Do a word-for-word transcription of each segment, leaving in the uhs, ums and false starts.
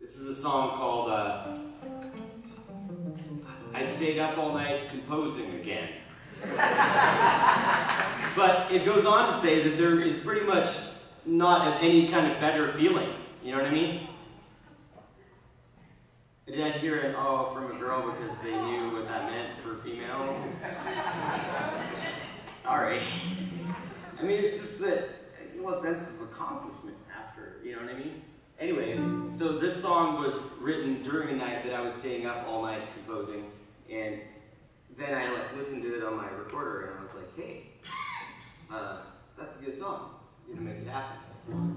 This is a song called uh, I Stayed Up All Night Composing Again. But it goes on to say that there is pretty much not any kind of better feeling. You know what I mean? Did I hear an oh from a girl because they knew what that meant for females? Sorry. I mean, it's just that I feel a sense of accomplishment after, you know what I mean? Anyways, so this song was written during a night that I was staying up all night composing, and then I like listened to it on my recorder and I was like, hey, uh, that's a good song. You know, make it happen.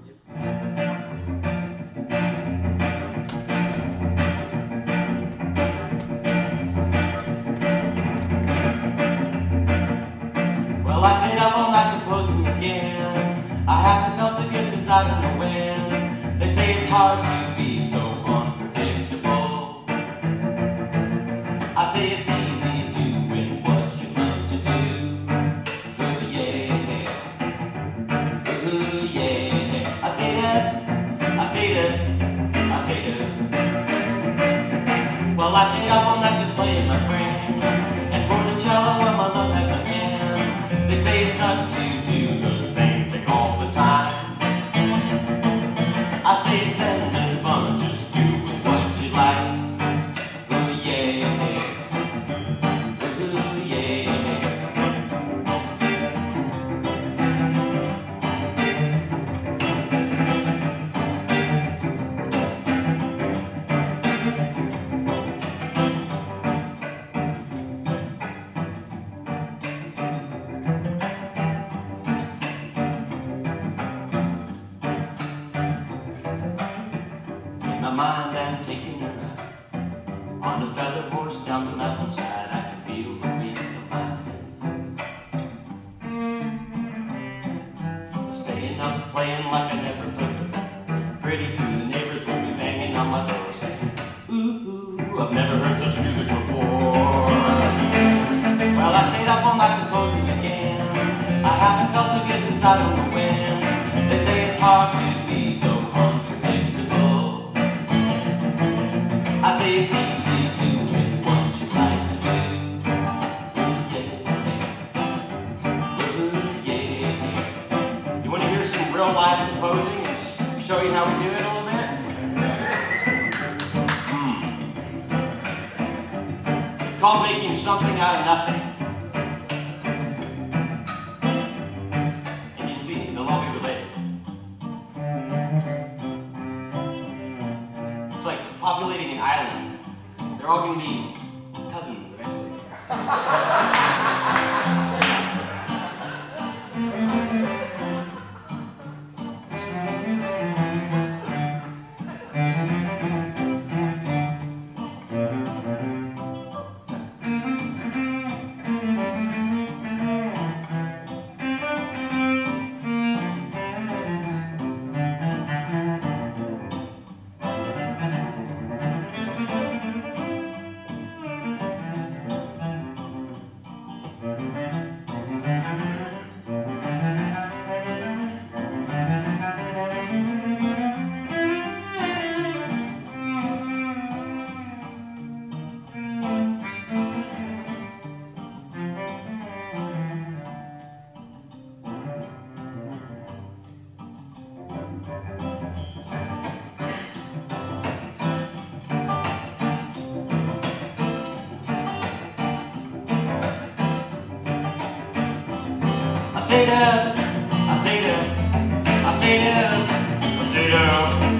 Yep. I stayed up all night composing again. I haven't felt so good since I don't know when. They say it's hard to be so unpredictable. I say it's easy doing what you like to do. Ooh yeah, ooh yeah. I stayed up, I stayed up, I stayed up. Well, I stayed up all night just playing my friend, and for the cello and my love has no end. They say it sucks to do the same thing all the time. I say it's endless fun, just do what you like. Oh yeah, oh mind, I'm taking a ride on a feather horse down the mountainside. I can feel the wind in my face. Staying up, playing like I never played. Pretty soon the neighbors will be banging on my door, saying, "Ooh, ooh, I've never heard such music before." Well, I stayed up all night composing again. I haven't felt so good since I don't know when. They say it's hard to be so hungry. I say it's easy doing what you like to do. Ooh, yeah, ooh, yeah. You want to hear some real live composing and sh show you how we do it a little bit? Hmm. It's called making something out of nothing. And you see, they'll all be related. It's like populating an island. They're all going to be cousins eventually. I stayed up, I stayed up, I stayed up, I stayed up.